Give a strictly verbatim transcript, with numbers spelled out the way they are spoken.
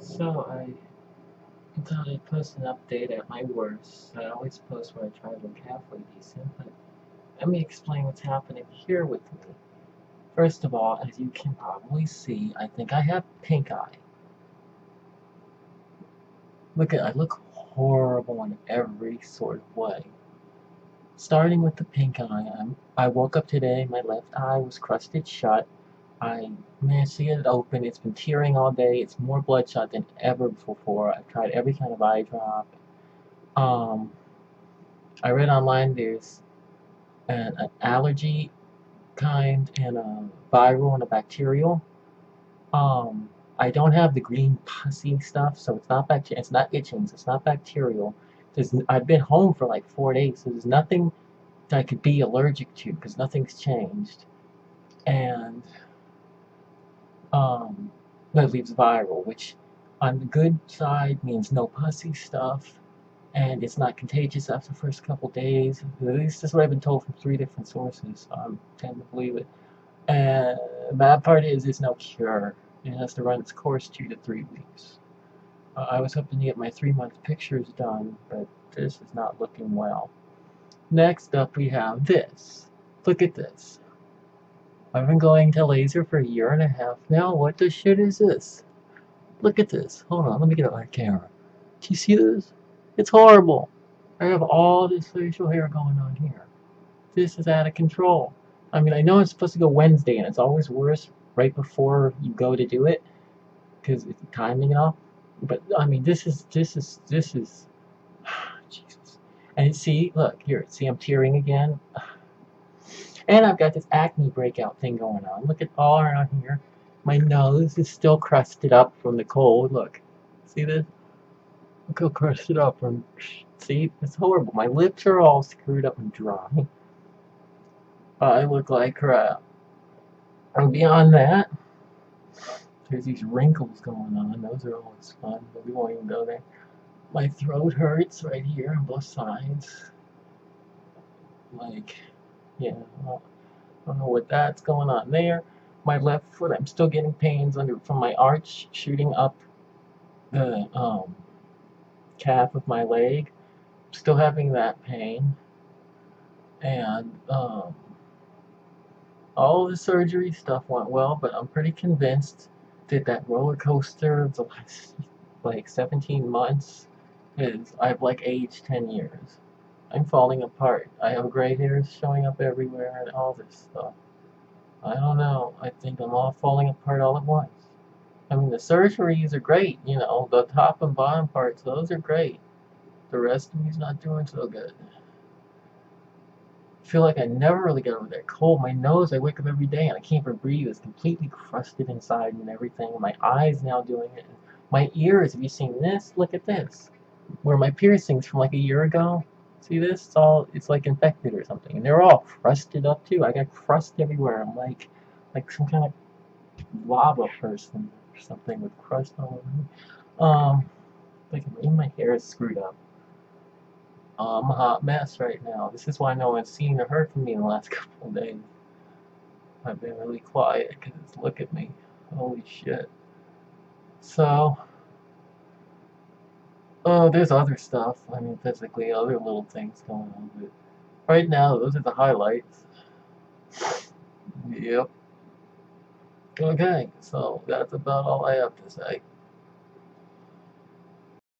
So I entirely post an update at my worst. I always post when I try to look halfway decent, but let me explain what's happening here with me. First of all, as you can probably see, I think I have pink eye. Look at, I look horrible in every sort of way. Starting with the pink eye, I'm, I woke up today, my left eye was crusted shut. I managed to get it open, it's been tearing all day, it's more bloodshot than ever before. I've tried every kind of eye drop. Um, I read online there's an, an allergy kind and a viral and a bacterial. Um, I don't have the green pussy stuff, so it's not bact it's not itching, it's not bacterial. There's, I've been home for like four days, so there's nothing that I could be allergic to because nothing's changed. And um, that leaves viral, which on the good side means no pussy stuff, and it's not contagious after the first couple days. At least that's what I've been told from three different sources. So I'm tend to believe it. And the bad part is there's no cure. It has to run its course two to three weeks. Uh, I was hoping to get my three-month pictures done, but this is not looking well. Next up we have this. Look at this. I've been going to laser for a year and a half now. What the shit is this? Look at this. Hold on, let me get out my camera. Do you see this? It's horrible. I have all this facial hair going on here. This is out of control. I mean, I know it's supposed to go Wednesday, and it's always worse right before you go to do it, because it's timing off. But I mean, this is this is this is Jesus. And see, look here. See, I'm tearing again. And I've got this acne breakout thing going on. Look at all around here. My nose is still crusted up from the cold. Look. See this? Look how crusted up. From, see? It's horrible. My lips are all screwed up and dry. I look like crap. And beyond that, there's these wrinkles going on. Those are always fun, but we won't even go there. My throat hurts right here on both sides. Like... yeah, well, I don't know what that's going on there. My left foot, I'm still getting pains under from my arch shooting up the um, calf of my leg. I'm still having that pain. And um, all the surgery stuff went well, but I'm pretty convinced that that roller coaster of the last like seventeen months is I've like aged ten years. I'm falling apart. I have gray hairs showing up everywhere and all this stuff. I don't know. I think I'm all falling apart all at once. I mean, the surgeries are great, you know, the top and bottom parts, those are great. The rest of me's not doing so good. I feel like I never really got over that cold. My nose, I wake up every day and I can't even breathe. It's completely crusted inside and everything. My eye's now doing it. My ears, have you seen this? Look at this. Where my piercings from like a year ago. See this? It's all, it's like infected or something. And they're all crusted up too. I got crust everywhere. I'm like like some kind of lava person or something with crust all over me. Um like even my hair is screwed up. I'm a hot mess right now. This is why no one's seen or heard from me in the last couple of days. I've been really quiet because look at me. Holy shit. So oh, there's other stuff, I mean physically, other little things going on, but right now, those are the highlights. Yep. Okay, so that's about all I have to say.